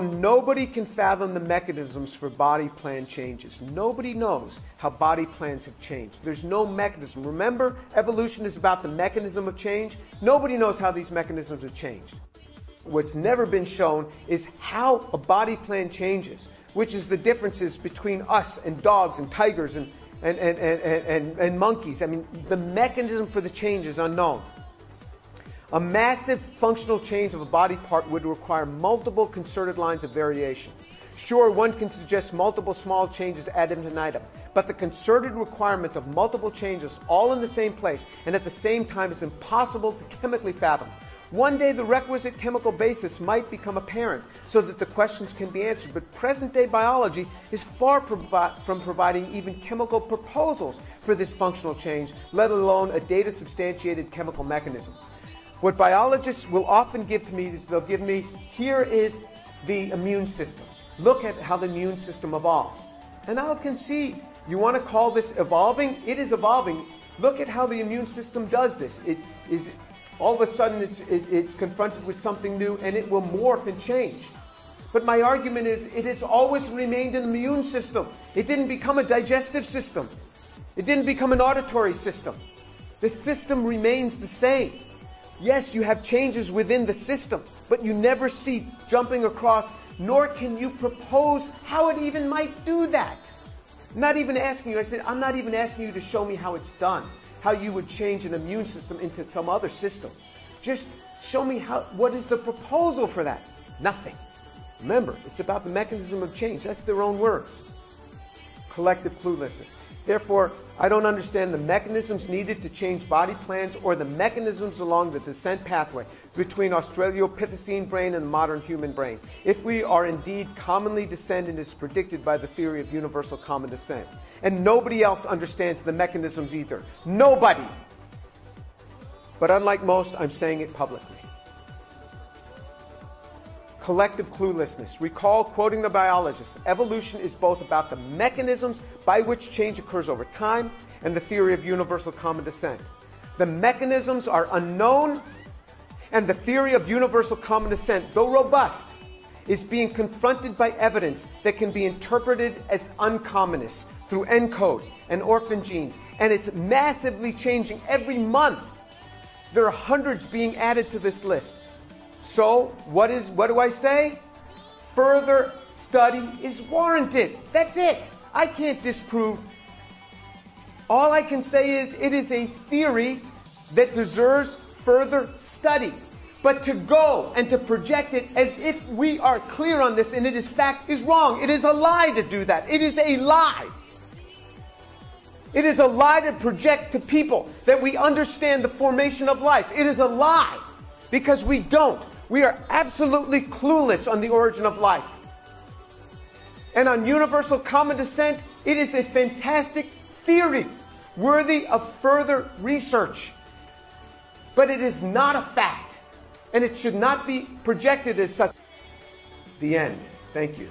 Nobody can fathom the mechanisms for body plan changes. Nobody knows how body plans have changed. There's no mechanism. Remember, evolution is about the mechanism of change. Nobody knows how these mechanisms have changed. What's never been shown is how a body plan changes, which is the differences between us and dogs and tigers and monkeys. I mean, the mechanism for the change is unknown. A massive functional change of a body part would require multiple concerted lines of variation. Sure, one can suggest multiple small changes ad infinitum, but the concerted requirement of multiple changes all in the same place and at the same time is impossible to chemically fathom. One day the requisite chemical basis might become apparent so that the questions can be answered, but present-day biology is far from providing even chemical proposals for this functional change, let alone a data-substantiated chemical mechanism. What biologists will often give to me is they'll give me, here is the immune system. Look at how the immune system evolves. And I'll concede, you want to call this evolving? It is evolving. Look at how the immune system does this. It is all of a sudden it's confronted with something new and it will morph and change. But my argument is it has always remained an immune system. It didn't become a digestive system. It didn't become an auditory system. The system remains the same. Yes, you have changes within the system, but you never see jumping across, nor can you propose how it even might do that. I'm not even asking you, I said, I'm not even asking you to show me how it's done, how you would change an immune system into some other system. Just show me how, what is the proposal for that? Nothing. Remember, it's about the mechanism of change. That's their own words. Collective cluelessness. Therefore, I don't understand the mechanisms needed to change body plans or the mechanisms along the descent pathway between Australopithecine brain and the modern human brain, if we are indeed commonly descendant as predicted by the theory of universal common descent. And nobody else understands the mechanisms either. Nobody! But unlike most, I'm saying it publicly. Collective cluelessness. Recall, quoting the biologists, evolution is both about the mechanisms by which change occurs over time and the theory of universal common descent. The mechanisms are unknown, and the theory of universal common descent, though robust, is being confronted by evidence that can be interpreted as uncommonness through ENCODE and orphan genes, and it's massively changing every month. There are hundreds being added to this list. So, what do I say? Further study is warranted. That's it. I can't disprove. All I can say is it is a theory that deserves further study. But to go and to project it as if we are clear on this and it is fact is wrong. It is a lie to do that. It is a lie. It is a lie to project to people that we understand the formation of life. It is a lie because we don't. We are absolutely clueless on the origin of life. And on universal common descent, it is a fantastic theory, worthy of further research. But it is not a fact, and it should not be projected as such. The end. Thank you.